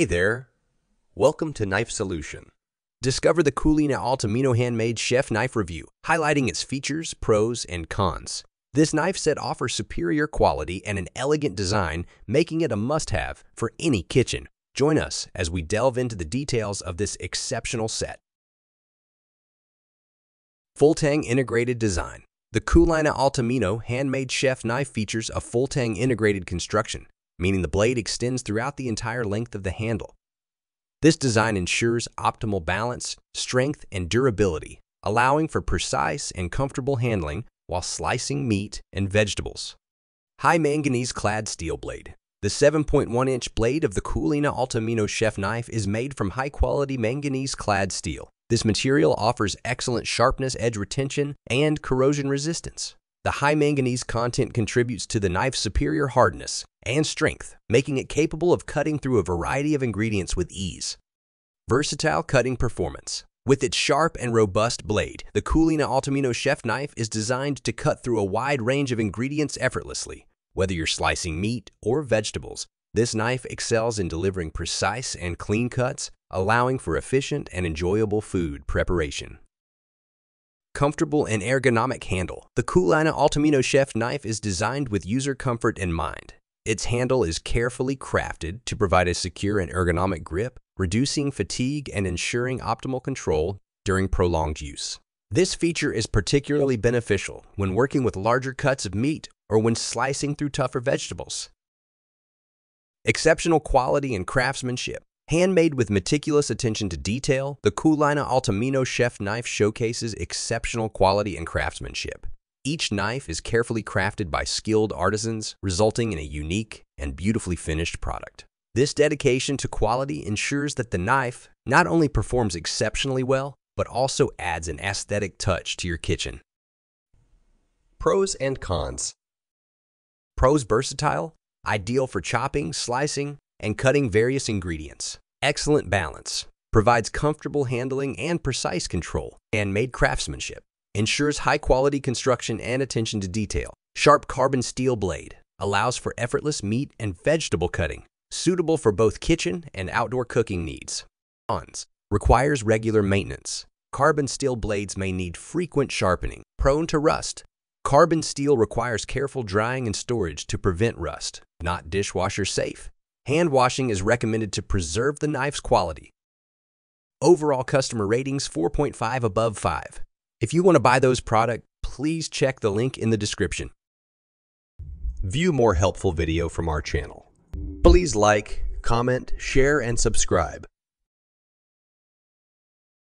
Hey there! Welcome to Knife Solution. Discover the Coolina Altamino Handmade Chef Knife Review, highlighting its features, pros, and cons. This knife set offers superior quality and an elegant design, making it a must-have for any kitchen. Join us as we delve into the details of this exceptional set. Full-tang integrated design. The Coolina Altamino Handmade Chef Knife features a full-tang integrated construction, meaning the blade extends throughout the entire length of the handle. This design ensures optimal balance, strength, and durability, allowing for precise and comfortable handling while slicing meat and vegetables. High manganese-clad steel blade. The 7.1-inch blade of the Coolina Altamino Chef Knife is made from high-quality manganese-clad steel. This material offers excellent sharpness, edge retention, and corrosion resistance. The high manganese content contributes to the knife's superior hardness and strength, making it capable of cutting through a variety of ingredients with ease. Versatile cutting performance. With its sharp and robust blade, the Coolina Altamino Chef Knife is designed to cut through a wide range of ingredients effortlessly. Whether you're slicing meat or vegetables, this knife excels in delivering precise and clean cuts, allowing for efficient and enjoyable food preparation. Comfortable and ergonomic handle. The Coolina Altamino Chef Knife is designed with user comfort in mind. Its handle is carefully crafted to provide a secure and ergonomic grip, reducing fatigue and ensuring optimal control during prolonged use. This feature is particularly beneficial when working with larger cuts of meat or when slicing through tougher vegetables. Exceptional quality and craftsmanship. Handmade with meticulous attention to detail, the Coolina Altamino Chef Knife showcases exceptional quality and craftsmanship. Each knife is carefully crafted by skilled artisans, resulting in a unique and beautifully finished product. This dedication to quality ensures that the knife not only performs exceptionally well, but also adds an aesthetic touch to your kitchen. Pros and cons. Pros: versatile, ideal for chopping, slicing, and cutting various ingredients. Excellent balance. Provides comfortable handling and precise control. Handmade craftsmanship. Ensures high-quality construction and attention to detail. Sharp carbon steel blade. Allows for effortless meat and vegetable cutting. Suitable for both kitchen and outdoor cooking needs. Cons. Requires regular maintenance. Carbon steel blades may need frequent sharpening. Prone to rust. Carbon steel requires careful drying and storage to prevent rust. Not dishwasher safe. Hand washing is recommended to preserve the knife's quality. Overall customer ratings 4.5 above 5. If you want to buy those products, please check the link in the description. View more helpful video from our channel. Please like, comment, share, and subscribe.